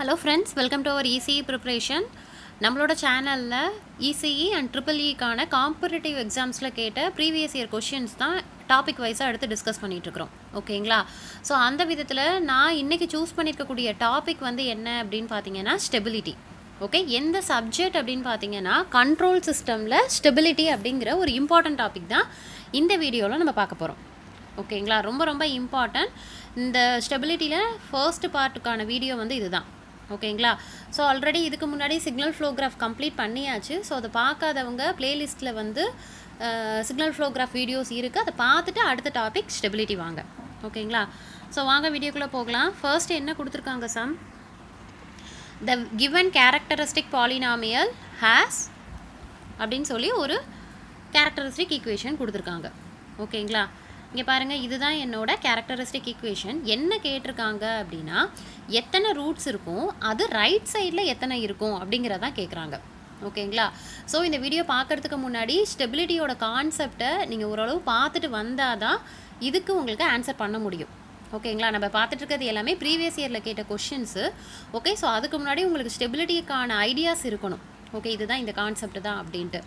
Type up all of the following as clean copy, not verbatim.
Hello friends, welcome to our ECE Preparation. நம்மளோட சேனல்ல ECE and EEE கான competitive examsல கேட்ட previous year questions தான் டாபிக் வைஸா எடுத்து டிஸ்கஸ் பண்ணிட்டு இருக்கோம். ஓகேங்களா? சோ அந்த விதத்துல நான் இன்னைக்கு चूஸ் பண்ணிருக்க கூடிய டாபிக் வந்து என்ன அப்படினு பாத்தீங்கன்னா ஸ்டெபிலிட்டி. ஓகே, எந்த சப்ஜெக்ட் அப்படினு பாத்தீங்கன்னா கண்ட்ரோல் சிஸ்டம்ல ஸ்டெபிலிட்டி அப்படிங்கற ஒரு இம்பார்ட்டன்ட் டாபிக் தான் இந்த வீடியோல நம்ம பார்க்க போறோம். ஓகேங்களா? ரொம்ப ரொம்ப இம்பார்ட்டன்ட். இந்த ஸ்டெபிலிட்டில ஃபர்ஸ்ட் பார்ட்டுக்கான வீடியோ வந்து இதுதான். ஓகேங்களா? ஸோ ஆல்ரெடி இதுக்கு முன்னாடி சிக்னல் ஃப்ளோ கிராஃப் கம்ப்ளீட் பண்ணியாச்சு. ஸோ அதை பார்க்காதவங்க பிளேலிஸ்ட்டில் வந்து சிக்னல் ஃப்ளோ கிராஃப் வீடியோஸ் இருக்குது, அதை பார்த்துட்டு அடுத்த டாபிக் ஸ்டெபிலிட்டி வாங்க. ஓகேங்களா? ஸோ வாங்க வீடியோக்குள்ளே போகலாம். ஃபர்ஸ்ட் என்ன கொடுத்துருக்காங்க, sum the given characteristic polynomial has அப்படின்னு சொல்லி ஒரு கேரக்டரிஸ்டிக் ஈக்குவேஷன் கொடுத்துருக்காங்க. ஓகேங்களா? இங்கே பாருங்கள், இதுதான் என்னோட கேரக்டரிஸ்டிக் ஈக்குவேஷன். என்ன கேட்டிருக்காங்க அப்படின்னா எத்தனை ரூட்ஸ் இருக்கும், அது ரைட் சைடில் எத்தனை இருக்கும் அப்படிங்கிறதான் கேட்குறாங்க. ஓகேங்களா? ஸோ இந்த வீடியோ பார்க்குறதுக்கு முன்னாடி ஸ்டெபிலிட்டியோட கான்செப்டை நீங்கள் ஓரளவு பார்த்துட்டு வந்தால் தான் இதுக்கு உங்களுக்கு ஆன்சர் பண்ண முடியும். ஓகேங்களா? நம்ம பார்த்துட்டு இருக்கிறது எல்லாமே ப்ரீவியஸ் இயரில் கேட்ட கொஷின்ஸு. ஓகே, ஸோ அதுக்கு முன்னாடி உங்களுக்கு ஸ்டெபிலிட்டிக்கான ஐடியாஸ் இருக்கணும். ஓகே, இதுதான் இந்த கான்செப்ட் தான் அப்படின்ட்டு.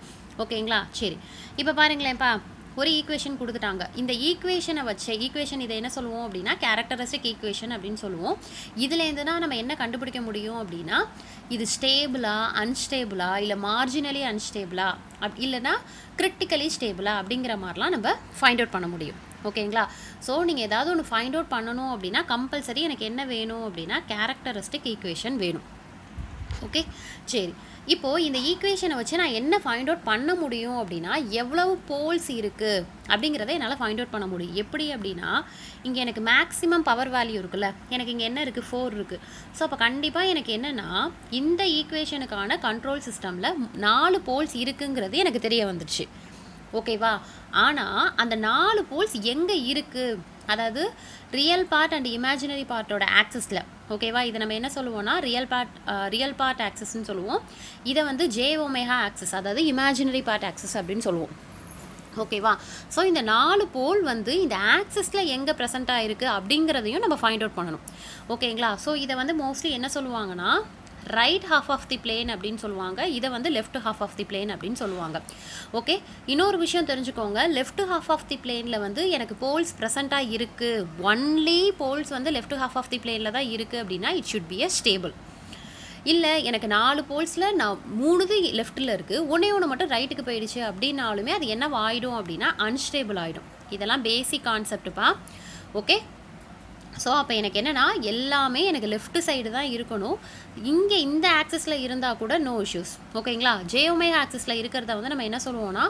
ஓகேங்களா? சரி, இப்போ பாருங்களேன்ப்பா, ஒரு ஈக்குவேஷன் கொடுத்துட்டாங்க. இந்த ஈக்குவேஷனை வச்சு ஈக்குவேஷன் இதை என்ன சொல்லுவோம் அப்படின்னா கேரக்டரிஸ்டிக் ஈக்குவேஷன் அப்படின்னு சொல்லுவோம். இதுலேருந்து தான் நம்ம என்ன கண்டுபிடிக்க முடியும் அப்படின்னா இது ஸ்டேபிளா அன்ஸ்டேபிளா இல்லை மார்ஜினலி அன்ஸ்டேபிளா அப் இல்லைனா கிரிட்டிக்கலி ஸ்டேபிளா அப்படிங்கிற மாதிரிலாம் நம்ம ஃபைண்ட் அவுட் பண்ண முடியும். ஓகேங்களா? ஸோ நீங்கள் ஏதாவது ஒன்று ஃபைண்ட் அவுட் பண்ணணும் அப்படின்னா கம்பல்சரி எனக்கு என்ன வேணும் அப்படின்னா கேரக்டரிஸ்டிக் ஈக்குவேஷன் வேணும். ஓகே, சரி, இப்போது இந்த ஈக்குவேஷனை வச்சு நான் என்ன ஃபைண்ட் அவுட் பண்ண முடியும் அப்படின்னா எவ்வளவு போல்ஸ் இருக்குது அப்படிங்கிறத என்னால் ஃபைண்ட் அவுட் பண்ண முடியும். எப்படி அப்படின்னா இங்கே எனக்கு மேக்ஸிமம் பவர் வேல்யூ இருக்குல்ல, எனக்கு இங்கே என்ன இருக்குது, 4 இருக்குது. ஸோ அப்போ கண்டிப்பாக எனக்கு என்னென்னா இந்த ஈக்குவேஷனுக்கான கண்ட்ரோல் சிஸ்டமில் 4 போல்ஸ் இருக்குங்கிறது எனக்கு தெரிய வந்துடுச்சு. ஓகேவா? ஆனால் அந்த 4 போல்ஸ் எங்கே இருக்குது, அதாவது ரியல் பார்ட் அண்ட் இமேஜினரி பார்ட்டோட ஆக்சஸில். ஓகேவா? இதை நம்ம என்ன சொல்லுவோம்னா ரியல் பார்ட் ஆக்சஸ்ன்னு சொல்லுவோம். இதை வந்து ஜே ஒமேகா ஆக்சஸ், அதாவது இமேஜினரி பார்ட் ஆக்சஸ் அப்படின்னு சொல்லுவோம். ஓகேவா? ஸோ இந்த 4 போல் வந்து இந்த ஆக்சஸில் எங்கே ப்ரெசென்ட் ஆகிருக்கு அப்படிங்கிறதையும் நம்ம ஃபைண்ட் அவுட் பண்ணணும். ஓகேங்களா? ஸோ இதை வந்து மோஸ்ட்லி என்ன சொல்லுவாங்கன்னா right half of the plane அப்படின்னு சொல்லுவாங்க, இதை வந்து left half of the plane அப்படின்னு சொல்லுவாங்க. ஓகே, இன்னொரு விஷயம் தெரிஞ்சுக்கோங்க, லெஃப்ட் ஹாஃப் ஆஃப் தி பிளேனில் வந்து எனக்கு போல்ஸ் ப்ரெசென்ட்டாக இருக்குது, ஒன்லி போல்ஸ் வந்து லெஃப்ட் ஹாஃப் ஆஃப் தி பிளேனில் தான் இருக்குது அப்படின்னா it should be a stable. இல்லை எனக்கு 4 போல்ஸில் நான் 3 லெஃப்ட்டில் இருக்குது, ஒன்று மட்டும் ரைட்டுக்கு போயிடுச்சு அப்படின்னாலுமே அது என்ன ஆகிடும் அப்படின்னா அன்ஸ்டேபிள் ஆகிடும். இதெல்லாம் பேசிக் கான்செப்டுப்பா. ஓகே, ஸோ அப்போ எனக்கு என்னென்னா எல்லாமே எனக்கு லெஃப்ட் சைடு தான் இருக்கணும். இங்கே இந்த ஆக்சஸில் இருந்தால் கூட நோ இஷ்யூஸ். ஓகேங்களா? ஜேஓமே ஆக்சஸில் இருக்கிறத வந்து நம்ம என்ன சொல்லுவோம்னா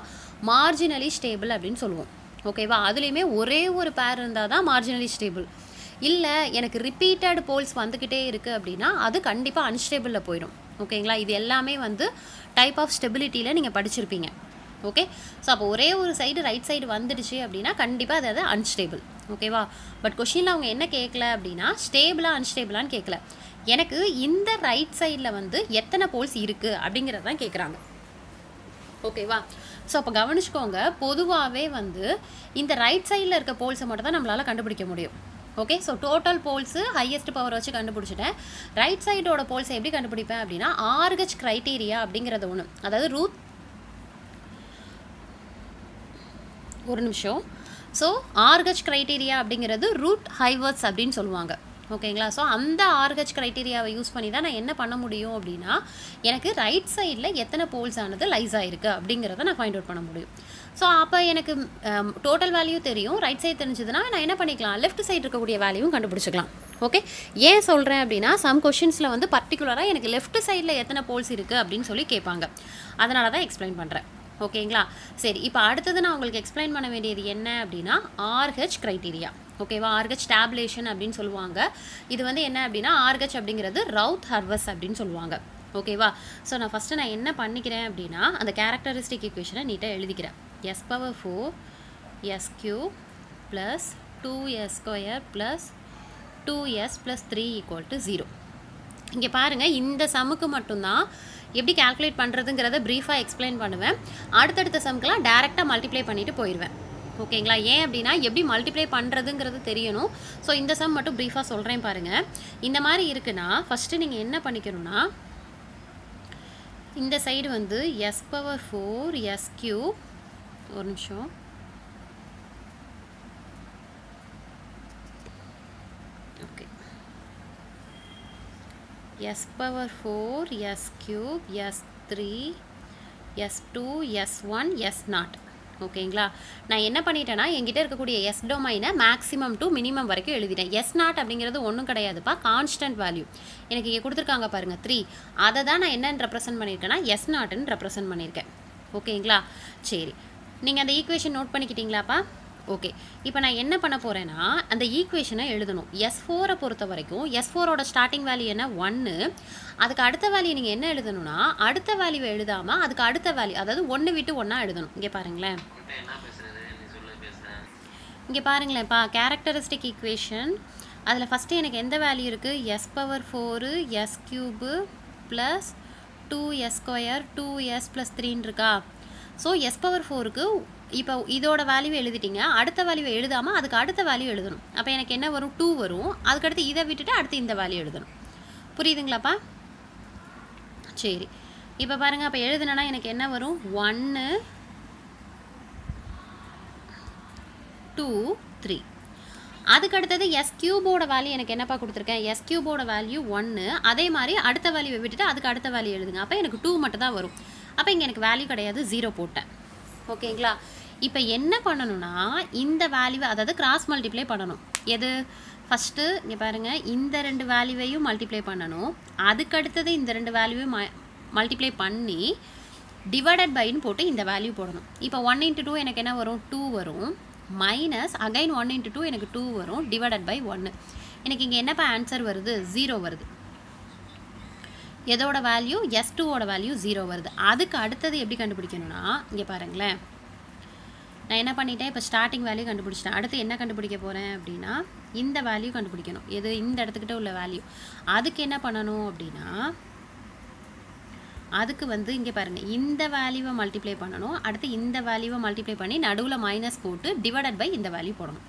மார்ஜினலி ஸ்டேபிள் அப்படின்னு சொல்லுவோம். ஓகேவா? அதுலேயுமே ஒரே ஒரு பேர் இருந்தால் தான் மார்ஜினலி ஸ்டேபிள். இல்லை எனக்கு ரிப்பீட்டட் போல்ஸ் வந்துக்கிட்டே இருக்குது அப்படின்னா அது கண்டிப்பாக அன்ஸ்டேபிளில் போயிடும். ஓகேங்களா? இது எல்லாமே வந்து டைப் ஆஃப் ஸ்டெபிலிட்டியில் நீங்கள் படிச்சிருப்பீங்க. ஓகே, ஸோ அப்போ ஒரே ஒரு சைடு ரைட் சைடு வந்துடுச்சு அப்படின்னா கண்டிப்பாக அது அன்ஸ்டேபிள். ஓகேவா? பட் கொஷினில் அவங்க என்ன கேட்கல அப்படின்னா ஸ்டேபிளாக அன்ஸ்டேபிளான்னு கேட்கல, எனக்கு இந்த ரைட் சைடில் வந்து எத்தனை போல்ஸ் இருக்குது அப்படிங்கிறதான் கேட்குறாங்க. ஓகேவா? ஸோ அப்போ கவனிச்சுக்கோங்க, பொதுவாகவே வந்து இந்த ரைட் சைடில் இருக்க போல்ஸை மட்டும் தான் நம்மளால் கண்டுபிடிக்க முடியும். Okay, so total poles highest power வச்சு கண்டுபிடிச்சிட்டேன். ரைட் சைடோட போல்ஸை எப்படி கண்டுபிடிப்பேன் அப்படின்னா RH criteria அப்படிங்கிறது ஒன்று, அதாவது ரூத் ஒரு நிமிஷம் ஸோ RH criteria அப்படிங்கிறது Routh-Hurwitz அப்படின்னு சொல்லுவாங்க. ஓகேங்களா? ஸோ அந்த RH criteria-வை யூஸ் பண்ணி தான் நான் என்ன பண்ண முடியும் அப்படின்னா எனக்கு ரைட் சைடில் எத்தனை போல்ஸ் ஆனது லைஸ் ஆகிருக்கு அப்படிங்கிறத நான் ஃபைண்ட் அவுட் பண்ண முடியும். ஸோ அப்போ எனக்கு டோட்டல் வேல்யூ தெரியும், ரைட் சைடு தெரிஞ்சதுன்னா நான் என்ன பண்ணிக்கலாம், லெஃப்ட் சைடு இருக்கக்கூடிய வேல்யூவும் கண்டுபிடிச்சிக்கலாம். ஓகே, ஏன் சொல்கிறேன் அப்படின்னா சம் கொஷின்ஸில் வந்து பர்டிகுலராக எனக்கு லெஃப்ட் சைடில் எத்தனை போல்ஸ் இருக்குது அப்படின்னு சொல்லி கேட்பாங்க, அதனால தான் எக்ஸ்பிளைன் பண்ணுறேன். ஓகேங்களா? சரி, இப்போ அடுத்தது நான் உங்களுக்கு எக்ஸ்பிளைன் பண்ண வேண்டியது என்ன அப்படின்னா RH criteria. ஓகேவா? RH tabulation அப்படின்னு சொல்லுவாங்க. இது வந்து என்ன அப்படின்னா RH அப்படிங்கிறது Routh-Hurwitz அப்படின்னு சொல்லுவாங்க. ஓகேவா? ஸோ நான் ஃபஸ்ட்டு நான் என்ன பண்ணிக்கிறேன் அப்படின்னா அந்த கேரக்டரிஸ்டிக் ஈக்குவேஷனை நீட்டாக எழுதிக்கிறேன். S⁴ + 2s² + 2s + 3 = 0. இங்கே பாருங்கள், இந்த சமுக்கு மட்டும்தான் எப்படி கால்குலேட் பண்ணுறதுங்கிறத ப்ரீஃபாக எக்ஸ்பிளைன் பண்ணுவேன். அடுத்தடுத்த சம்க்கெலாம் டேரெக்டாக மல்டிப்ளை பண்ணிவிட்டு போயிடுவேன். ஓகேங்களா. ஏன் அப்படின்னா எப்படி மல்டிப்ளை பண்ணுறதுங்கிறது தெரியணும். ஸோ இந்த சம் மட்டும் ப்ரீஃபாக சொல்கிறேன் பாருங்கள். இந்த மாதிரி இருக்குன்னா ஃபஸ்ட்டு நீங்கள் என்ன பண்ணிக்கணும்னா இந்த சைடு வந்து s power four s cube, ஒரு நிமிஷம், okay, s power four s cube s three s two s one s naught. ஓகேங்களா, நான் என்ன பண்ணிட்டேன்னா என்கிட்ட இருக்கக்கூடிய எஸ் டொமைனை மேக்ஸிமம் டு மினிமம் வரைக்கும் எழுதிட்டேன். எஸ் நாட் அப்படிங்கிறது ஒன்றும் கிடையாதுப்பா, கான்ஸ்டன்ட் வேல்யூ. எனக்கு இங்கே கொடுத்துருக்காங்க பாருங்கள் த்ரீ, அதை தான் நான் என்னென்னு ரெப்ரசென்ட் பண்ணியிருக்கேன்னா எஸ் நாட்டுன்னு ரெப்ரசென்ட் பண்ணியிருக்கேன். ஓகேங்களா, சரி, நீங்கள் அந்த ஈக்குவேஷன் நோட் பண்ணிக்கிட்டீங்களாப்பா? ஓகே, இப்போ நான் என்ன பண்ண போகிறேன்னா அந்த ஈக்குவேஷனை எழுதணும். எஸ் ஃபோரை பொறுத்த வரைக்கும் எஸ் ஃபோரோட ஸ்டார்டிங் வேல்யூ என்ன ஒன்று, அதுக்கு அடுத்த வேல்யூ நீங்கள் என்ன எழுதணும்னா அடுத்த வேல்யூவை எழுதாமல் அதுக்கு அடுத்த வேல்யூ, அதாவது ஒன்று விட்டு ஒன்றா எழுதணும். இங்கே பாருங்களேன், இங்கே பாருங்களேன்ப்பா, கேரக்டரிஸ்டிக் ஈக்குவேஷன். அதில் ஃபஸ்ட்டு எனக்கு எந்த வேல்யூ இருக்குது? S power four s cube plus two s square two s plus த்ரீன்னு இருக்கா. ஸோ எஸ் பவர் ஃபோருக்கு இப்போ இதோட வேல்யூ எழுதிட்டிங்க, அடுத்த வேல்யூவை எழுதாமல் அதுக்கு அடுத்த வேல்யூ எழுதணும். அப்போ எனக்கு என்ன வரும்? டூ வரும். அதுக்கடுத்து இதை விட்டுட்டு அடுத்து இந்த வேல்யூ எழுதணும். புரியுதுங்களாப்பா? சரி, இப்போ பாருங்கள், அப்போ எழுதுனா எனக்கு என்ன வரும்? ஒன்று டூ த்ரீ. அதுக்கடுத்தது எஸ் கியூபோட வேல்யூ எனக்கு என்னப்பா கொடுத்துருக்கேன்? எஸ் கியூபோட வேல்யூ ஒன்று. அதே மாதிரி அடுத்த வேல்யூவை விட்டுட்டு அதுக்கு அடுத்த வேல்யூ எழுதுங்க. அப்போ எனக்கு டூ மட்டும் தான் வரும். அப்போ இங்கே எனக்கு வேல்யூ கிடையாது, ஜீரோ போட்டேன். ஓகேங்களா, இப்போ என்ன பண்ணணும்னா இந்த வேல்யூவை, அதாவது கிராஸ் மல்டிப்ளை பண்ணணும். எது? ஃபஸ்ட்டு இங்கே பாருங்கள், இந்த ரெண்டு வேல்யூவையும் மல்டிப்ளை பண்ணணும். அதுக்கடுத்தது இந்த ரெண்டு வேல்யூவையும் மல்டிப்ளை பண்ணி டிவைடட் பைன்னு போட்டு இந்த வேல்யூ போடணும். இப்போ ஒன் இன்ட்டு டூ எனக்கு என்ன வரும்? டூ வரும். Minus again one into two எனக்கு டூ வரும், டிவைடட் பை ஒன்று. எனக்கு இங்கே என்னப்பா ஆன்சர் வருது? ஜீரோ வருது. எதோட வேல்யூ? எஸ் டூவோட வேல்யூ ஜீரோ வருது. அதுக்கு அடுத்தது எப்படி கண்டுபிடிக்கணும்னா இங்கே பாருங்களேன், நான் என்ன பண்ணிட்டேன்? இப்போ ஸ்டார்டிங் வேல்யூ கண்டுபிடிச்சிட்டேன். அடுத்து என்ன கண்டுபிடிக்க போகிறேன் அப்படின்னா இந்த வேல்யூ கண்டுபிடிக்கணும். எது? இந்த இடத்துக்கிட்ட உள்ள வேல்யூ. அதுக்கு என்ன பண்ணணும் அப்படின்னா அதுக்கு வந்து இங்கே பாருங்கள், இந்த வேல்யூவை மல்டிப்ளை பண்ணணும். அடுத்து இந்த வேல்யூவை மல்டிப்ளை பண்ணி நடுவில் மைனஸ் போட்டு டிவைடட் பை இந்த வேல்யூ போடணும்.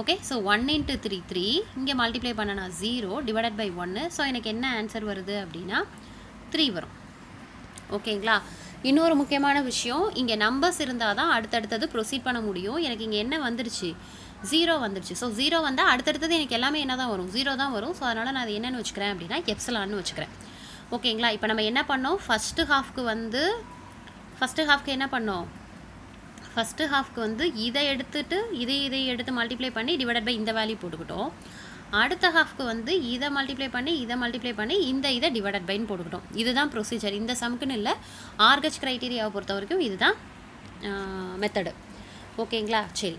Okay, so one into three three, இங்கே மல்டிப்ளை பண்ணனா ஜீரோ, டிவைடட் பை ஒன்று. ஸோ எனக்கு என்ன ஆன்சர் வருது அப்படின்னா த்ரீ வரும். ஓகேங்களா, இன்னொரு முக்கியமான விஷயம், இங்கே நம்பர்ஸ் இருந்தால் தான் அடுத்தடுத்தது ப்ரொசீட் பண்ண முடியும். எனக்கு இங்கே என்ன வந்துருச்சு? ஜீரோ வந்துருச்சு. ஸோ ஜீரோ வந்தால் அடுத்தடுத்தது எனக்கு எல்லாமே என்ன தான் வரும்? ஜீரோ தான் வரும். ஸோ அதனால் நான் அது என்னென்னு வச்சுக்கிறேன் அப்படின்னா எப்சிலான்னு வச்சுக்கிறேன். ஓகேங்களா, இப்போ நம்ம என்ன பண்ணோம்? ஃபஸ்ட்டு ஹாஃப்க்கு என்ன பண்ணோம்? ஃபஸ்ட்டு ஹாஃப்க்கு வந்து இதை எடுத்துகிட்டு இதை எடுத்து மல்டிப்ளை பண்ணி டிவைடட் பை இந்த வேல்யூ போட்டுக்கிட்டோம். அடுத்த ஹாஃப்க்கு வந்து இதை மல்டிப்ளை பண்ணி இதை டிவைடட் பைன்னு போட்டுக்கிட்டோம். இதுதான் ப்ரொசீஜர். இந்த சம்க்குன்னு இல்லை, RH கிரைட்டீரியாவை பொறுத்த வரைக்கும் இதுதான் மெத்தடு. ஓகேங்களா, சரி,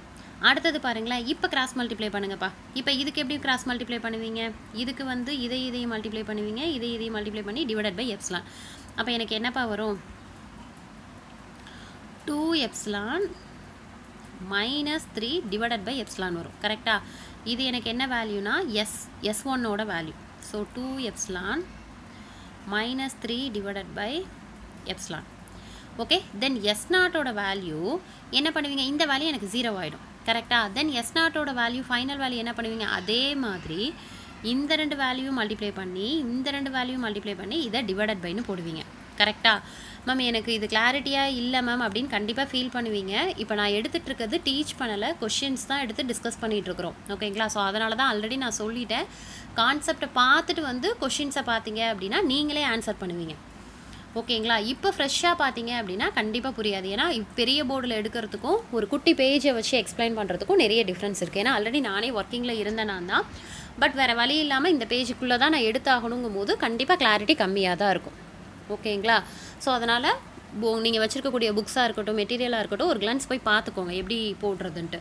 அடுத்தது பாருங்களேன், இப்போ கிராஸ் மல்டிப்ளை பண்ணுங்கப்பா. இப்போ இதுக்கு எப்படி கிராஸ் மல்டிப்ளை பண்ணுவீங்க? இதுக்கு வந்து இதை மல்டிப்ளை பண்ணுவீங்க, இதை மல்டிப்ளை பண்ணி டிவைடட் பை எப்சிலான். அப்போ எனக்கு என்னப்பா வரும்? Two epsilon minus three divided by epsilon வரும். கரெக்டாக, இது எனக்கு என்ன வேல்யூனா எஸ் ஒன்னோட value. So two epsilon minus three divided by epsilon. Okay, then S நாட்டோட வேல்யூ என்ன பண்ணுவீங்க? இந்த வேல்யூ எனக்கு ஜீரோ ஆகிடும். கரெக்டாக, தென் எஸ் நாட்டோட வேல்யூ ஃபைனல் வேல்யூ என்ன பண்ணுவீங்க? அதே மாதிரி இந்த ரெண்டு வேல்யூ மல்டிப்ளை பண்ணி இதை டிவைடட் பைன்னு போடுவீங்க. கரெக்டாக, மேம் எனக்கு இது கிளாரிட்டியாக இல்லை மேம் அப்படின்னு கண்டிப்பாக ஃபீல் பண்ணுவீங்க. இப்போ நான் எடுத்துகிட்ருக்கிறது டீச் பண்ணலை, கொஷின்ஸ் தான் எடுத்து டிஸ்கஸ் பண்ணிகிட்ருக்குறோம். ஓகேங்களா, ஸோ அதனால தான் ஆல்ரெடி நான் சொல்லிட்டேன், கான்செப்டை பார்த்துட்டு வந்து கொஷின்ஸை பார்த்தீங்க அப்படின்னா நீங்களே ஆன்சர் பண்ணுவீங்க. ஓகேங்களா, இப்போ ஃப்ரெஷ்ஷாக பார்த்தீங்க அப்படின்னா கண்டிப்பாக புரியாது. ஏன்னா பெரிய போர்டில் எடுக்கிறதுக்கும் ஒரு குட்டி பேஜை வச்சு எக்ஸ்பிளைன் பண்ணுறதுக்கும் நிறைய டிஃப்ரென்ஸ் இருக்குது. ஏன்னா ஆல்ரெடி நானே ஒர்க்கிங்கில் இருந்தேனான் தான், பட் வேறு வழி இல்லாமல் இந்த பேஜுக்குள்ளே தான் நான் எடுத்தாகணுங்கும் போது கண்டிப்பாக கிளாரிட்டி கம்மியாக தான் இருக்கும். ஓகேங்களா, ஸோ அதனால் நீங்கள் வச்சுருக்கக்கூடிய புக்ஸாக இருக்கட்டும் மெட்டீரியலாக இருக்கட்டும் ஒரு கிளான்ஸ் போய் பார்த்துக்கோங்க எப்படி போடுறதுன்ட்டு.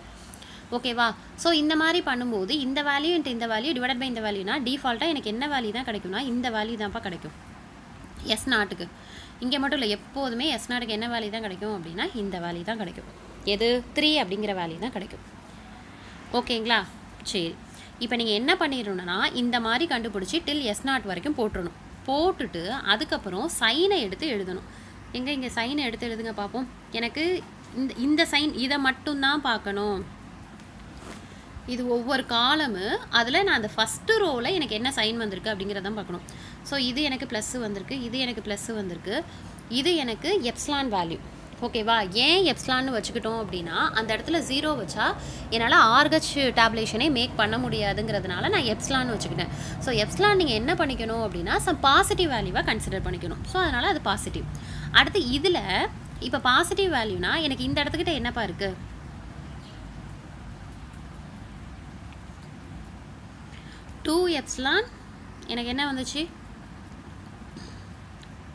ஓகேவா, ஸோ இந்த மாதிரி பண்ணும்போது இந்த வேல்யூ இன்ட்டு இந்த வேல்யூ டிவைடட் பை இந்த வேல்யூனா டிஃபால்ட்டாக எனக்கு என்ன வேல்யூ தான் கிடைக்கும்னா இந்த வேல்யூ தான்ப்பா கிடைக்கும். எஸ் நாட்டுக்கு இங்கே மட்டும் இல்லை, எப்போதுமே எஸ் நாட்டுக்கு என்ன வேல்யூ தான் கிடைக்கும் அப்படின்னா இந்த வேல்யூ தான் கிடைக்கும். எது? த்ரீ அப்படிங்கிற வேல்யூ தான் கிடைக்கும். ஓகேங்களா, சரி, இப்போ நீங்கள் என்ன பண்ணிடணும்னா இந்த மாதிரி கண்டுபிடிச்சி டில் எஸ் நாட் வரைக்கும் போட்டுடணும். போட்டுட்டு அதுக்கப்புறம் சைனை எடுத்து எழுதணும். எங்கே? இங்கே சைனை எடுத்து எழுதுங்க பார்ப்போம். எனக்கு இந்த சைன் இத மட்டும் தான் பார்க்கணும். இது ஒவ்வொரு காலம் அதில் நான் அந்த ஃபஸ்ட்டு ரோவில் எனக்கு என்ன சைன் வந்திருக்கு அப்படிங்கிறத பார்க்கணும். ஸோ இது எனக்கு ப்ளஸ்ஸு வந்திருக்கு, இது எனக்கு ப்ளஸ்ஸு வந்திருக்கு, இது எனக்கு எப்ஸ்லான் வேல்யூ. ஓகேவா, ஏன் எப்ஸ்லான்னு வச்சுக்கிட்டோம் அப்படின்னா அந்த இடத்துல ஜீரோ வச்சா என்னால் ஆர்ஹெச் டேப்லேஷனே மேக் பண்ண முடியாதுங்கிறதுனால நான் எப்ஸ்லான்னு வச்சுக்கிட்டேன். ஸோ எப்ஸ்லான் நீங்கள் என்ன பண்ணிக்கணும் அப்படின்னா சம் பாசிட்டிவ் வேல்யூவாக கன்சிடர் பண்ணிக்கணும். ஸோ அதனால் அது பாசிட்டிவ். அடுத்து இதில் இப்போ பாசிட்டிவ் வேல்யூனா எனக்கு இந்த இடத்துக்கிட்ட என்னப்பா இருக்குது, டூ எப்ஸ்லான். எனக்கு என்ன வந்துச்சு,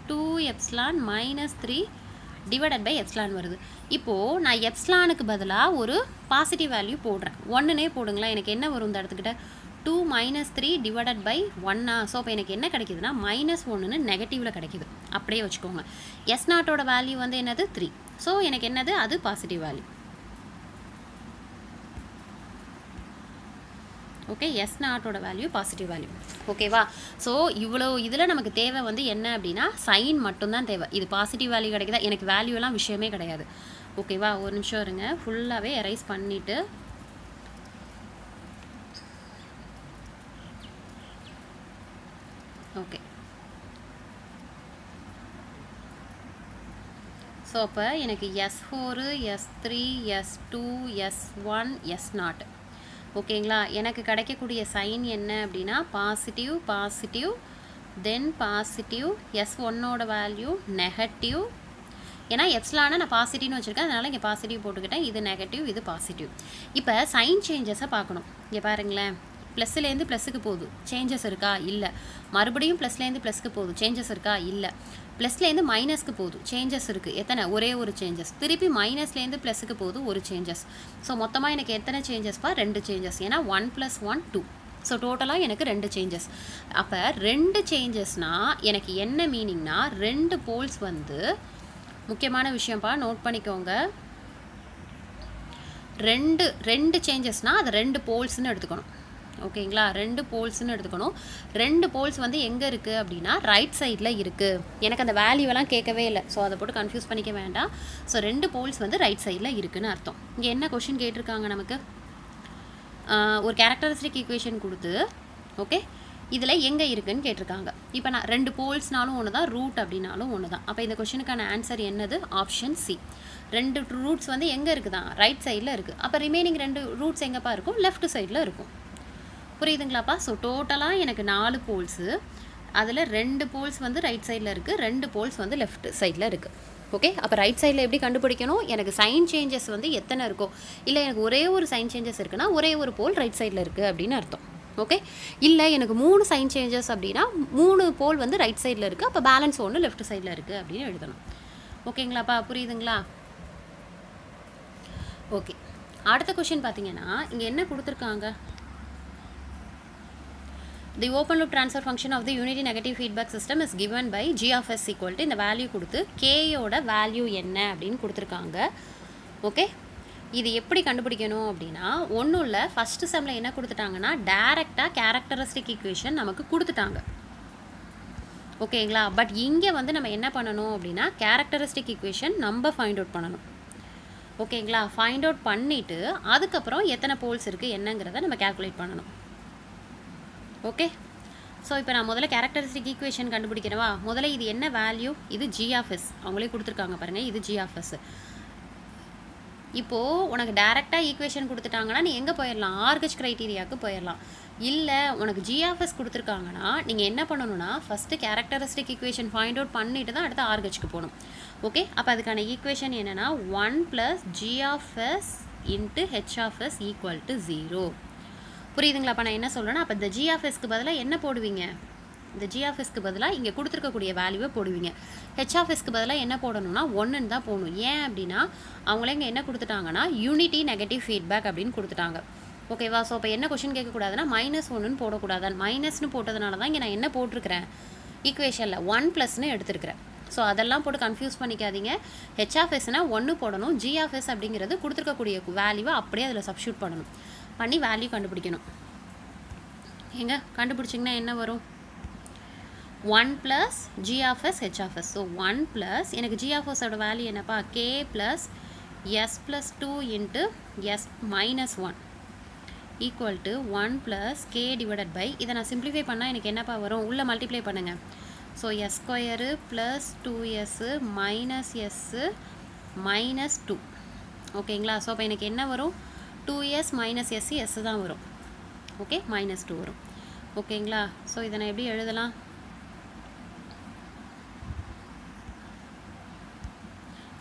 two epsilon minus three divided by epsilon வருது. இப்போது நான் எப்ஸ்லானுக்கு பதிலாக ஒரு பாசிட்டிவ் வேல்யூ போடுறேன், ஒன்றுனே போடுங்களேன். எனக்கு என்ன வரும் இந்த இடத்துக்கிட்ட, two minus three divided by ஒன்னா. ஸோ இப்போ எனக்கு என்ன கிடைக்குதுன்னா மைனஸ் ஒன்றுன்னு நெகட்டிவில் கிடைக்குது. அப்படியே வச்சுக்கோங்க. எஸ் நாட்டோட வேல்யூ வந்து என்னது, த்ரீ. ஸோ எனக்கு என்னது, அது பாசிட்டிவ் வேல்யூ. ஓகே, எஸ் நாட்டோட வேல்யூ பாசிட்டிவ் வேல்யூ. ஓகேவா, ஸோ இவ்வளோ இதில் நமக்கு தேவை வந்து என்ன அப்படின்னா சைன் மட்டும்தான் தேவை. இது பாசிட்டிவ் வேல்யூ கிடைக்குதா, எனக்கு வேல்யூலாம் விஷயமே கிடையாது. ஓகேவா, ஒரு நிமிஷம் இருங்க, ஃபுல்லாகவே எரைஸ் பண்ணிவிட்டு ஓகே. ஸோ அப்போ எனக்கு s four, s three, s two, s one, s naught. ஓகேங்களா, எனக்கு கிடைக்கக்கூடிய சைன் என்ன அப்படின்னா positive positive then positive, s ஒன்னோட வேல்யூ நெகட்டிவ். ஏன்னா எப்ஸ்லான நான் பாசிட்டிவ்னு வச்சுருக்கேன், அதனால் இங்கே பாசிட்டிவ் போட்டுக்கிட்டேன். இது நெகட்டிவ், இது பாசிட்டிவ். இப்போ சைன் சேஞ்சஸை பார்க்கணும். இங்கே பாருங்களேன், ப்ளஸ்லேருந்து ப்ளஸுக்கு போகுது, சேஞ்சஸ் இருக்கா, இல்லை. மறுபடியும் ப்ளஸ்லேருந்து ப்ளஸ்க்கு போகுது, சேஞ்சஸ் இருக்கா, இல்லை. ப்ளஸ்லேருந்து மைனஸ்க்கு போகுது, சேஞ்சஸ் இருக்குது. எத்தனை, ஒரே ஒரு சேஞ்சஸ். திருப்பி மைனஸ்லேருந்து ப்ளஸுக்கு போகுது, ஒரு சேஞ்சஸ். ஸோ மொத்தமாக எனக்கு எத்தனை சேஞ்சஸ்ப்பா, ரெண்டு சேஞ்சஸ். ஏன்னா one plus one two. So டோட்டலாக எனக்கு ரெண்டு சேஞ்சஸ். அப்போ ரெண்டு சேஞ்சஸ்னால் எனக்கு என்ன மீனிங்னா ரெண்டு போல்ஸ் வந்து, முக்கியமான விஷயம்ப்பா நோட் பண்ணிக்கோங்க, ரெண்டு ரெண்டு சேஞ்சஸ்னால் அது ரெண்டு போல்ஸ்ன்னு எடுத்துக்கணும். ஓகேங்களா, ரெண்டு போல்ஸ்ன்னு எடுத்துக்கணும். ரெண்டு போல்ஸ் வந்து எங்கே இருக்குது அப்படின்னா ரைட் சைடில் இருக்குது. எனக்கு அந்த வேல்யூவெல்லாம் கேட்கவே இல்லை, ஸோ அதை போட்டு கன்ஃபியூஸ் பண்ணிக்க வேண்டாம். ஸோ ரெண்டு போல்ஸ் வந்து ரைட் சைடில் இருக்குதுன்னு அர்த்தம். இங்கே என்ன கொஷின் கேட்டிருக்காங்க நமக்கு, ஒரு கேரக்டரிஸ்டிக் ஈக்குவேஷன் கொடுத்து ஓகே இதில் எங்கே இருக்குதுன்னு கேட்டிருக்காங்க. இப்போ நான் ரெண்டு போல்ஸ்னாலும் ஒன்று தான், ரூட் அப்படின்னாலும் ஒன்று தான். அப்போ இந்த கொஷினுக்கான ஆன்சர் என்னது, ஆப்ஷன் சி. ரெண்டு ரூட்ஸ் வந்து எங்கே இருக்குதான், ரைட் சைடில் இருக்குது. அப்போ ரிமைனிங் ரெண்டு ரூட்ஸ் எங்கேப்பா இருக்கும், லெஃப்ட் சைடில் இருக்கும். புரியுதுங்களாப்பா. ஸோ டோட்டலாக எனக்கு நாலு போல்ஸு, அதில் ரெண்டு போல்ஸ் வந்து ரைட் சைடில் இருக்குது, ரெண்டு போல்ஸ் வந்து லெஃப்ட் சைடில் இருக்குது. ஓகே, அப்போ ரைட் சைடில் எப்படி கண்டுபிடிக்கணும், எனக்கு சைன் சேஞ்சஸ் வந்து எத்தனை இருக்கோ, இல்லை எனக்கு ஒரே ஒரு சைன் சேஞ்சஸ் இருக்குன்னா ஒரே ஒரு போல் ரைட் சைடில் இருக்குது அப்படின்னு அர்த்தம். ஓகே, இல்லை எனக்கு மூணு சைன் சேஞ்சஸ் அப்படின்னா மூணு போல் வந்து ரைட் சைடில் இருக்குது, அப்போ பேலன்ஸ் ஒன்று லெஃப்ட் சைடில் இருக்குது அப்படின்னு எழுதணும். ஓகேங்களாப்பா, புரியுதுங்களா. ஓகே, அடுத்த கொஷின் பார்த்தீங்கன்னா இங்கே என்ன கொடுத்துருக்காங்க, the open loop transfer function of the unity negative feedback system is given by g of s equal to இந்த வேல்யூ கொடுத்து k யோட வேல்யூ என்ன அப்படின்னு கொடுத்துருக்காங்க. ஓகே, இது எப்படி கண்டுபிடிக்கணும் அப்படின்னா ஒன்றும் இல்லை, ஃபஸ்ட்டு செம்மில் என்ன கொடுத்துட்டாங்கன்னா டேரெக்டாக கேரக்டரிஸ்டிக் ஈக்குவேஷன் நமக்கு கொடுத்துட்டாங்க. ஓகேங்களா, பட் இங்கே வந்து நம்ம என்ன பண்ணணும் அப்படின்னா கேரக்டரிஸ்டிக் ஈக்குவேஷன் நம்ம ஃபைண்ட் அவுட் பண்ணணும். ஓகேங்களா, ஃபைண்ட் அவுட் பண்ணிவிட்டு அதுக்கப்புறம் எத்தனை போல்ஸ் இருக்குது என்னங்கிறத நம்ம கேல்குலேட் பண்ணணும். ஓகே, ஸோ இப்போ நான் முதல்ல கேரக்டரிஸ்டிக் ஈக்குவேஷன் கண்டுபிடிக்கிறவா. முதல்ல இது என்ன வேல்யூ, இது ஜிஎஃப்எஸ், அவங்களே கொடுத்துருக்காங்க பாருங்கள், இது ஜிஎஃப்எஸ். இப்போது உனக்கு டேரெக்டாக ஈக்குவேஷன் கொடுத்துட்டாங்கன்னா நீ எங்கே போயிடலாம், ஆர்ஹெச் கிரைட்டீரியாவுக்கு போயிடலாம். இல்லை உனக்கு ஜிஎஃப்எஸ் கொடுத்துருக்காங்கன்னா நீங்கள் என்ன பண்ணணும்னா first characteristic equation find out பண்ணிவிட்டு தான் அடுத்து ஆர்ஹெச்க்கு போகணும். ஓகே, அப்போ அதுக்கான ஈக்குவேஷன் என்னென்னா one plus GFS into HFS equal to zero. புரியுதுங்களாப்பா நான் என்ன சொல்கிறேன்னா, அப்போ இந்த ஜிஎஃப்எஸ்க்கு பதிலாக என்ன போடுவீங்க, இந்த ஜிஎஃப்எஸ்க்கு பதிலாக இங்கே கொடுத்துருக்கக்கூடிய வேல்யூவை போடுவீங்க. ஹெச்எஃப்எஸ்க்கு பதிலாக என்ன போடணும்னா ஒன்றுன்னு தான் போகணும். ஏன் அப்படின்னா அவங்களே இங்கே என்ன கொடுத்துட்டாங்கன்னா யூனிட்டி நெகட்டிவ் ஃபீட்பேக் அப்படின்னு கொடுத்துட்டாங்க. ஓகேவா, ஸோ அப்போ என்ன கொஷின் கேட்கக்கூடாதுன்னா மைனஸ் ஒன்றுன்னு போடக்கூடாதான். மைனஸ்னு போட்டதுனால தான் இங்கே நான் என்ன போட்டிருக்கிறேன், ஈக்குவேஷனில் ஒன் ப்ளஸ்ன்னு எடுத்துருக்கிறேன். ஸோ அதெல்லாம் போட்டு கன்ஃபியூஸ் பண்ணிக்காதீங்க. ஹெச்எஃப்எஸ்னால் ஒன்று போடணும், ஜிஎஃப்எஸ் அப்படிங்கிறது கொடுத்துருக்கக்கூடிய வேல்யூவை அப்படியே அதில் சப்ஸ்டியூட் பண்ணணும், பண்ணி வேல்யூ கண்டுபிடிக்கணும். எங்க கண்டுபிடிச்சிங்கன்னா என்ன வரும், one plus GFS HFS. So one plus எனக்கு ஜிஎஃப்எஸோட வேல்யூ என்னப்பா, k plus s plus 2 into s minus 1 equal to 1 plus k divided by इधर ना simplify पन्ना इनके ना पावरों उल्ला multiply पन्ना so s square plus 2s minus s minus 2 okay इंग्ला सो पे इनके ना वरों 2s minus s s दाम वरों okay minus 2 वरों okay इंग्ला so इधर ना ये भी ऐड दला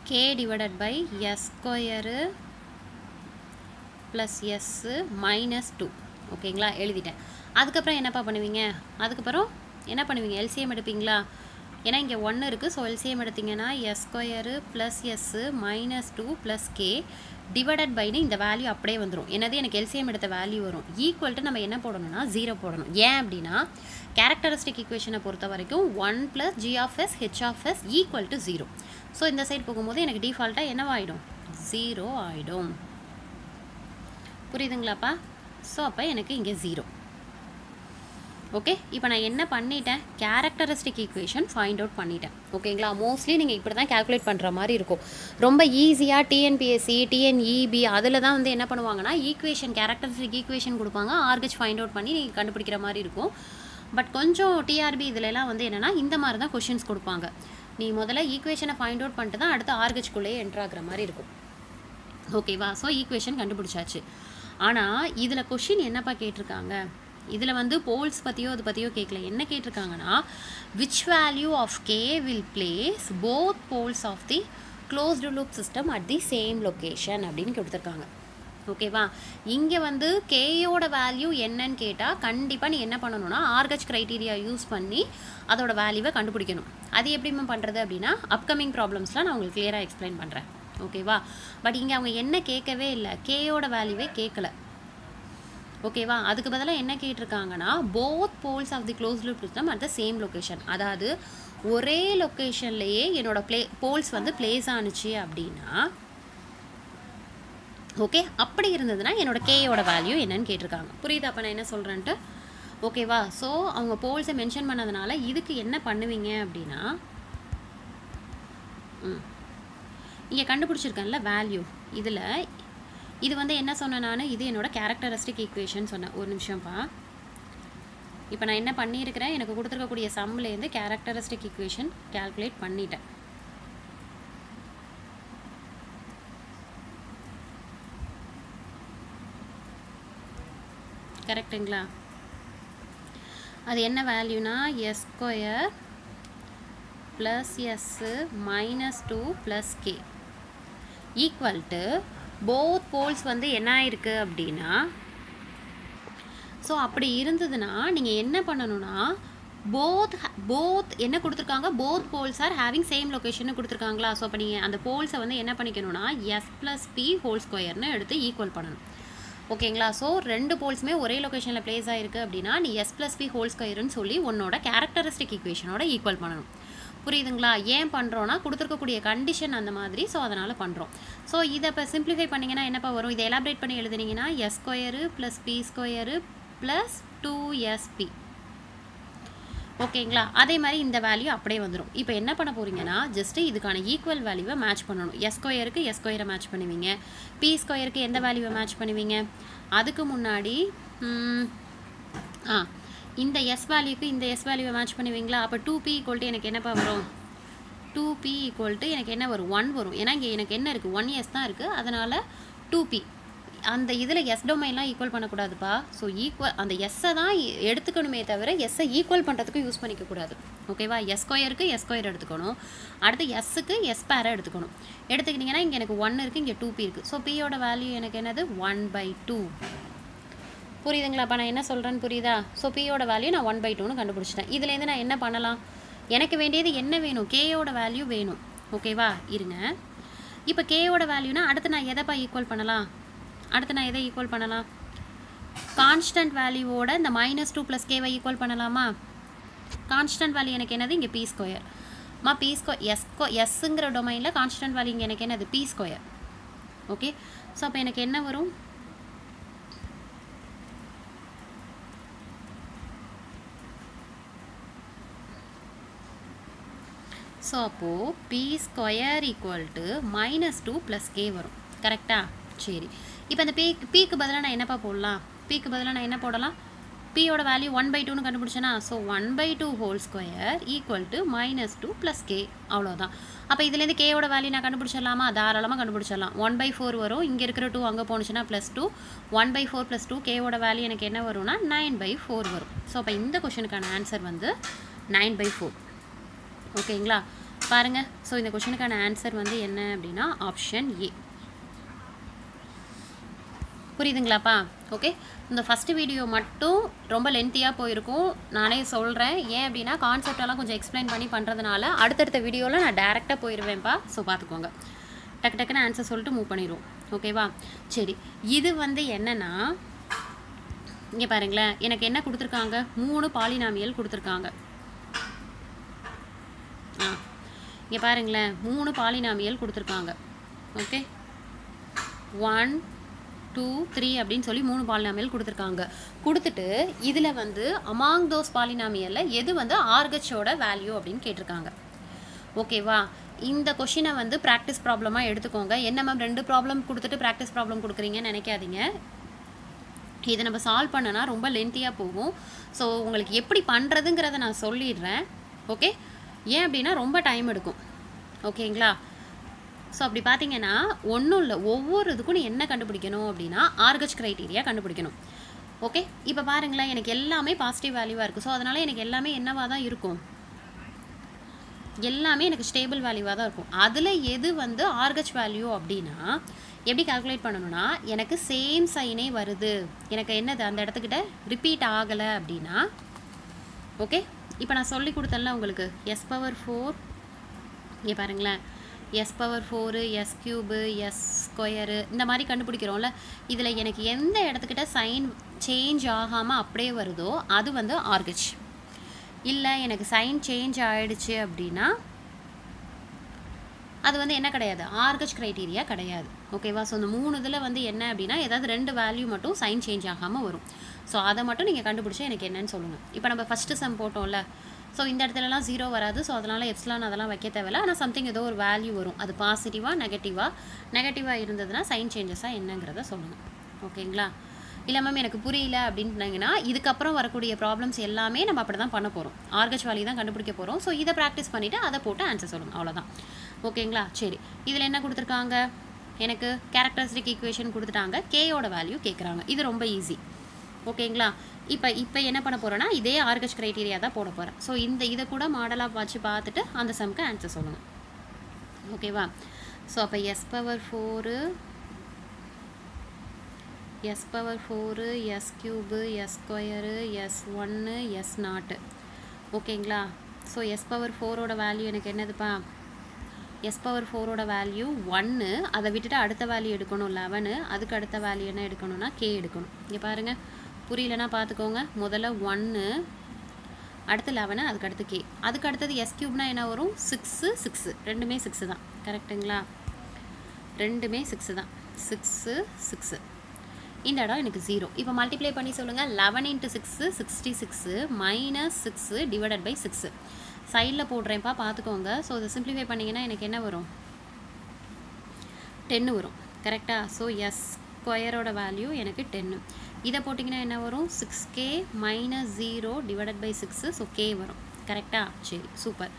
k divided by s square plus s minus 2 ஓகேங்களா எழுதிட்டேன். அதுக்கு அப்புறம் என்னப்பா பண்ணுவீங்க? அதுக்கு அப்புறம் என்ன பண்ணுவீங்க? LCM எடுப்பீங்களா? ஏனா இங்க 1 இருக்கு. சோ LCM எடுத்தீங்கன்னா s square plus s minus 2 plus k divided by னு இந்த வேல்யூ அப்படியே வந்துரும். என்னது எனக்கு LCM எடுத்த வேல்யூ வரும். equal to நம்ம என்ன போடணும்னா 0 போடணும். ஏன் அப்படினா characteristic equation-ஐ பொறுத்த வரைக்கும் 1 plus g of s h of s equal to 0. So இந்த சைடு போகும்போது எனக்கு டிஃபால்ட்டா என்ன ஆயிடும்? 0 ஆயிடும். புரியுதுங்களாப்பா? சோ அப்ப எனக்கு இங்க 0. ஓகே இப்போ நான் என்ன பண்ணிட்டேன்? characteristic equation find out பண்ணிட்டேன். ஓகேங்களா? मोस्टली நீங்க இப்படி தான் calculate பண்ற மாதிரி இருக்கும். ரொம்ப ஈஸியா TNPSC, TNEB அதுல தான் வந்து என்ன பண்ணுவாங்கன்னா equation characteristic equation கொடுப்பாங்க. RH find out பண்ணி நீங்க கண்டுபிடிக்கிற மாதிரி இருக்கும். பட் கொஞ்சம் TRB இதெல்லாம் வந்து என்னன்னா இந்த மாதிரி தான் questions கொடுப்பாங்க. நீ முதல்ல ஈக்குவேஷனை find out பண்ணிட்டு தான் அடுத்து RH குள்ள என்டர் ஆகற மாதிரி இருக்கும். ஓகேவா? சோ ஈக்குவேஷன் கண்டுபிடிச்சாச்சு. ஆனா இதுல क्वेश्चन என்னப்பா கேட்டிருக்காங்க? இதுல வந்து போல்ஸ் பத்தியோ அது பத்தியோ கேட்கல. என்ன கேட்டிருக்காங்கன்னா which value of k will place both poles of the closed loop system at the same location அப்படினு கேட்டிருக்காங்க. ஓகேவா? இங்க வந்து k யோட வேல்யூ என்னன்னு கேட்டா கண்டிப்பா நீ என்ன பண்ணனும்னா RH criteria யூஸ் பண்ணி அதோட வேல்யூவை கண்டுபிடிக்கணும். அது எப்படிமா பண்றது அப்படினா அப்கமிங் ப்ராப்ளம்ஸ்ல நான் உங்களுக்கு கிளியரா எக்ஸ்பிளைன் பண்றேன். ஓகேவா? பட் இங்க அவங்க என்ன கேட்கவே இல்ல, k யோட வேல்யூவே கேட்கல. ஓகேவா? அதுக்கு பதிலா என்ன கேட்டிருக்காங்கன்னா both poles of the closed loop system at the same location, அதாவது ஒரே லொகேஷன்லயே என்னோட போல்ஸ் வந்து பிளேஸ் ஆனுச்சு அப்படினா ஓகே அப்படி இருந்ததுனா என்னோட k யோட வேல்யூ என்னன்னு கேட்டிருக்காங்க. புரியுதா அப்ப நான் என்ன சொல்றேன்ட்டு? ஓகேவா? சோ அவங்க போல்ஸை மென்ஷன் பண்ணதனால இதுக்கு என்ன பண்ணுவீங்க அப்படினா இங்கே கண்டுபிடிச்சிருக்கேன்ல வேல்யூ, இதில் இது வந்து என்ன சொன்னேன் நான், இது என்னோட கேரக்டரிஸ்டிக் ஈக்குவேஷன் சொன்னேன். ஒரு நிமிஷம்ப்பா, இப்போ நான் என்ன பண்ணியிருக்கிறேன், எனக்கு கொடுத்துருக்கக்கூடிய சம்லேருந்து கேரக்டரிஸ்டிக் ஈக்குவேஷன் கால்குலேட் பண்ணிட்டேன். கரெக்டுங்களா? அது என்ன வேல்யூனா s square plus s minus 2 plus k equal to both poles வந்து என்ன ஆயிருக்கு அப்படின்னா, ஸோ அப்படி இருந்ததுன்னா நீங்கள் என்ன பண்ணணும்னா both என்ன கொடுத்துருக்காங்க, both poles are having same location கொடுத்துருக்காங்களா? ஸோ அப்போ நீங்கள் அந்த போல்ஸை வந்து என்ன பண்ணிக்கணும்னா s plus p whole squareன்னு எடுத்து ஈக்குவல் பண்ணணும். ஓகேங்களா? ஸோ ரெண்டு போல்ஸுமே ஒரே லொக்கேஷனில் பிளேஸ் ஆகிருக்கு அப்படின்னா நீ s plus p whole squareன்னு சொல்லி உன்னோட கேரக்டரிஸ்டிக் ஈக்குவேஷனோட ஈக்குவல் பண்ணணும். புரியுதுங்களா? ஏன் பண்ணுறோன்னா கொடுத்துருக்கக்கூடிய கண்டிஷன் அந்த மாதிரி, ஸோ அதனால் பண்ணுறோம். ஸோ இதை இப்போ சிம்பிளிஃபை பண்ணிங்கன்னா என்னப்பா வரும்? இதை எலாபரேட் பண்ணி எழுதுனீங்கன்னா s square plus B square plus 2SP. ஓகேங்களா? அதே மாதிரி இந்த வேல்யூ அப்படியே வந்துடும். இப்போ என்ன பண்ண போகிறீங்கன்னா ஜஸ்ட்டு இதுக்கான ஈக்குவல் வேல்யூவை மேட்ச் பண்ணணும். எஸ் ஸ்கொயருக்கு எஸ் ஸ்கொயரை மேட்ச் பண்ணுவீங்க, பி ஸ்கொயருக்கு எந்த வேல்யூவை மேட்ச் பண்ணுவீங்க? அதுக்கு முன்னாடி இந்த எஸ் வேல்யூக்கு இந்த எஸ் வேல்யூவை மேட்ச் பண்ணுவீங்களா? அப்போ 2p ஈக்குவல்ட்டு எனக்கு என்னப்பா வரும்? 2p ஈக்குவல்ட்டு எனக்கு என்ன வரும்? 1 வரும். ஏன்னா இங்கே எனக்கு என்ன இருக்குது? 1s தான் இருக்குது. அதனால் 2p அந்த இதில் எஸ் டொமைன்லாம் ஈக்குவல் பண்ணக்கூடாதுப்பா. ஸோ ஈக்குவல் அந்த எஸ்ஸை தான் எடுத்துக்கணுமே தவிர எஸ்ஸை ஈக்குவல் பண்ணுறதுக்கு யூஸ் பண்ணிக்கக்கூடாது. ஓகேவா? எஸ் ஸ்கொயருக்கு எஸ் ஸ்கொயர் எடுத்துக்கணும், அடுத்து எஸ்ஸுக்கு எஸ் பேரை எடுத்துக்கணும். எடுத்துக்கிட்டிங்கன்னா இங்கே எனக்கு 1 இருக்குது, இங்கே 2p இருக்குது. ஸோ பியோட வேல்யூ எனக்கு என்னது? 1/2. புரியுதுங்களாப்பா நான் என்ன சொல்கிறேன்னு? புரியுதா? ஸோ பியோட வேல்யூ நான் 1/2ன்னு கண்டுபிடிச்சிட்டேன். இதுலேருந்து நான் என்ன பண்ணலாம்? எனக்கு வேண்டியது என்ன வேணும்? கேயோட வேல்யூ வேணும். ஓகேவா? இருங்க, இப்போ கேயோட வேல்யூனா அடுத்து நான் எதைப்பா ஈக்குவல் பண்ணலாம்? அடுத்து நான் எதை ஈக்குவல் பண்ணலாம்? கான்ஸ்டன்ட் வேல்யூவோட இந்த -2 ப்ளஸ் கேவை ஈக்குவல் பண்ணலாமா? கான்ஸ்டன்ட் வேல்யூ எனக்கு என்னது? இங்கே பி ஸ்கொயர். மா பி ஸ்கொயர் எஸ்ஸுங்கிற டொமைனில் கான்ஸ்டன்ட் வேல்யூ இங்கே எனக்கு என்னது? B square. ஓகே, ஸோ அப்போ எனக்கு என்ன வரும்? So அப்போ p square equal to -2 plus k வரும். கரெக்ட்டா? சரி. இப்போ அந்த p க்கு பதிலா நான் என்னப்பா போடலாம்? p க்கு பதிலா நான் என்ன போடலாம்? p ஓட வேல்யூ 1/2 னு கண்டுபிடிச்சனா, so 1/2 whole square equal to -2 plus k. அவ்வளவுதான். அப்ப இதில இருந்து k ஓட வேல்யூ நான் கண்டுபிடிச்சலாமா? தாராளமா கண்டுபிடிச்சலாம். 1/4 வரும். இங்க இருக்கிற 2 அங்க போனுச்சுனா +2. 1/4 + 2 k ஓட வேல்யூ எனக்கு என்ன வரும்னா 9/4 வரும். சோ அப்ப இந்த क्वेश्चनக்கான ஆன்சர் வந்து 9/4. ஓகேங்களா? பாருங்க. சோ இந்த क्वेश्चनக்கான ஆன்சர் வந்து என்ன அப்படினா ஆப்ஷன் A. புரியுதுங்களாப்பா? ஓகே, இந்த ஃபர்ஸ்ட் வீடியோ மட்டும் ரொம்ப லென்த்தியா போயிருக்கும். நானே சொல்றேன், ஏன் அப்படினா கான்செப்ட் எல்லாம் கொஞ்சம் எக்ஸ்பிளைன் பண்ணி பண்றதனால அடுத்தடுத்த வீடியோல நான் டைரக்ட்டா போயிடுவேன்ப்பா. சோ பாத்துக்கோங்க, டக் டக்னு ஆன்சர் சொல்லிட்டு மூவ் பண்ணிரோம். ஓகேவா? சரி, இது வந்து என்னன்னா இங்க பாருங்களே, எனக்கு என்ன கொடுத்திருக்காங்க? 3 பாலினாமியல் கொடுத்திருக்காங்க. இங்க பாருங்களே, 3 பாலினாமியல் கொடுத்திருக்காங்க. ஓகே, 1, 2, 3 அப்படினு சொல்லி 3 பாலினாமியல் கொடுத்திருக்காங்க. கொடுத்துட்டு இதுல வந்து among those பாலினாமியல்ல எது வந்து ஆர்கச்சோட வேல்யூ அப்படினு கேட்டிருக்காங்க. ஓகேவா? இந்த क्वेश्चन வந்து பிராக்டீஸ் ப்ராப்ளமா எடுத்துக்கோங்க. என்ன மேம் 2 ப்ராப்ளம் கொடுத்துட்டு பிராக்டீஸ் ப்ராப்ளம் கொடுக்குறீங்கன்னு நினைக்காதீங்க. இத நம்ம சால்வ் பண்ணனா ரொம்ப லென்த்தியா போகும். சோ உங்களுக்கு எப்படி பண்றதுங்கறதை நான் சொல்லிடுறேன். ஓகே, ஏன் அப்படினா ரொம்ப டைம் எடுக்கும். ஓகேங்களா? சோ அப்படி பாத்தீங்கன்னா ஒண்ணும் இல்ல, ஒவ்வொரு இதுக்கும் என்ன கண்டுபிடிக்கணும் அப்படினா RH criteria கண்டுபிடிக்கணும். ஓகே, இப்போ பாருங்களேன், எனக்கு எல்லாமே பாசிட்டிவ் வேல்யூவா இருக்கு. சோ அதனால எனக்கு எல்லாமே என்னவா தான் இருக்கும்? எல்லாமே எனக்கு ஸ்டேபிள் வேல்யூவா தான் இருக்கும். அதுல எது வந்து RH வேல்யூ அப்படினா எப்படி கால்குலேட் பண்ணனும்னா, எனக்கு சேம் சைனே வருது, எனக்கு என்னது அந்த இடத்துக்கிட்ட ரிப்பீட் ஆகல அப்படினா. ஓகே, இப்போ நான் சொல்லி கொடுத்தேன்ல உங்களுக்கு s⁴. இங்க பாருங்களேன், s⁴, s³ s² இந்த மாதிரி கண்டுபிடிக்கிறோம்ல, இதுல எனக்கு எந்த இடத்துக்கிட்ட சைன் சேஞ்ச் ஆகாம அப்படியே வருதோ அது வந்து ஆர்கச். இல்ல எனக்கு சைன் சேஞ்ச் ஆயிடுச்சு அப்படினா அது வந்து என்ன கிடையாது? ஆர்கச் கிரைட்டீரியா கிடையாது. ஓகேவா? சோ இந்த 3 இதுல வந்து என்ன அப்படினா ஏதாவது 2 வேல்யூ மட்டும் சைன் சேஞ்ச் ஆகாம வரும். சோ அத மட்டும் நீங்க கண்டுபிடிச்சா எனக்கு என்னன்னு சொல்லுங்க. இப்போ நம்ம ஃபர்ஸ்ட் சம் போட்டோம்ல, சோ இந்த இடத்துலலாம் 0 வராது. சோ அதனால எப்சிலான் அதெல்லாம் வைக்க தேவையில்ல. ஆனா சம்திங் ஏதோ ஒரு வேல்யூ வரும். அது பாசிட்டிவா நெகட்டிவா? நெகட்டிவா இருந்ததுனா சைன் சேஞ்சஸா என்னங்கறத சொல்லுங்க. ஓகேங்களா? இல்ல மேம் எனக்கு புரியல அப்படின்னா, இதுக்கு அப்புறம் வரக்கூடிய ப்ராப்ளம்ஸ் எல்லாமே நம்ம அப்படிதான் பண்ண போறோம். ஆர்கச் வேல்யூ தான் கண்டுபிடிக்க போறோம். சோ இத பிராக்டீஸ் பண்ணிட்டு அத போட்டு ஆன்சர் சொல்லுங்க. அவ்வளவுதான். ஓகேங்களா? சரி, இதுல என்ன கொடுத்திருக்காங்க? எனக்கு கேரக்டரிஸ்டிக் ஈக்குவேஷன் கொடுத்துட்டாங்க. k ஓட வேல்யூ கேக்குறாங்க. இது ரொம்ப ஈஸி. ஓகேங்களா? இப்போ என்ன பண்ண போறேன்னா இதே RH criteria தான் போட போறேன். சோ இந்த இத கூட மாடலா வச்சு பார்த்துட்டு அந்த சம்க்கு ஆன்சர் சொல்லுங்க. ஓகேவா? சோ அப்ப s⁴ s³ s² s1 s0. ஓகேங்களா? சோ s⁴ ஓட வேல்யூ எனக்கு என்னதுப்பா? s⁴ ஓட வேல்யூ 1. அதை விட்டுட்டு அடுத்த வேல்யூ எடுக்கணும் 11. அதுக்கு அடுத்த வேல்யூ என்ன எடுக்கணும்னா k எடுக்கணும். இங்க பாருங்க, புரியலனா பார்த்துக்கோங்க. முதல்ல 1, அடுத்து 11, அதுக்கு அடுத்து k, அதுக்கு அடுத்தது s³ னா என்ன வரும்? 6, 6. ரெண்டுமே 6 தான். கரெக்ட்டுங்களா? ரெண்டுமே 6 தான். 6, 6. இந்த இடம் எனக்கு 0. இப்போ மல்டிப்ளை பண்ணி சொல்லுங்க. 11 × 6 66 - 6 / 6. சைடில் போடுறேன்ப்பா, பார்த்துக்கோங்க. ஸோ இதை சிம்பிளிஃபை பண்ணிங்கன்னா எனக்கு என்ன வரும்? 10 வரும். கரெக்டா? ஸோ s² வேல்யூ எனக்கு 10. இதை போட்டிங்கன்னா என்ன வரும்? 6k - 0 / 6. ஸோ k வரும். கரெக்டா? சரி, சூப்பர்.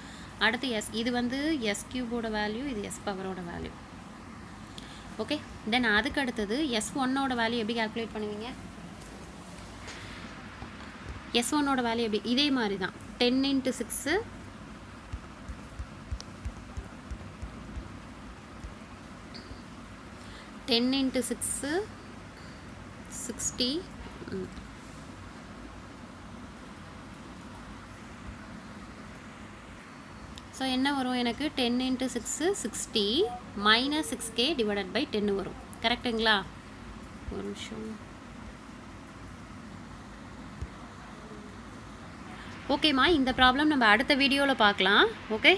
அடுத்து இது வந்து s³ வேல்யூ, இது s⁴ வேல்யூ. ஓகே, தென் அதுக்கு அடுத்தது s1 வேல்யூ எப்படி கால்குலேட் பண்ணுவீங்க? s1 வேல்யூ எப்படி? இதே மாதிரி தான். 10 × 6 10 × 6 60. ஸோ என்ன வரும் எனக்கு? 10 × 6 60 -6k / 10 வரும். கரெக்டுங்களா? ஒரு நிமிஷம். ஓகேம்மா, இந்த ப்ராப்ளம் நம்ம அடுத்த வீடியோவில் பார்க்கலாம். ஓகே.